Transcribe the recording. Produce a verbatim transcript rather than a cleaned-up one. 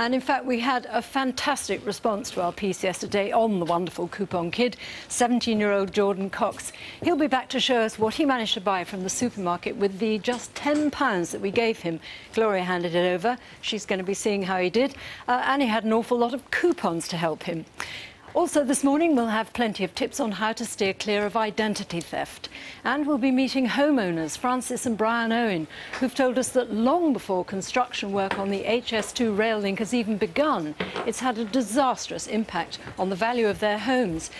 And in fact, we had a fantastic response to our piece yesterday on the wonderful coupon kid, seventeen-year-old Jordan Cox. He'll be back to show us what he managed to buy from the supermarket with the just ten pounds that we gave him. Gloria handed it over. She's going to be seeing how he did. Uh, and he had an awful lot of coupons to help him. Also this morning, we'll have plenty of tips on how to steer clear of identity theft. And we'll be meeting homeowners, Francis and Brian Owen, who've told us that long before construction work on the H S two rail link has even begun, it's had a disastrous impact on the value of their homes.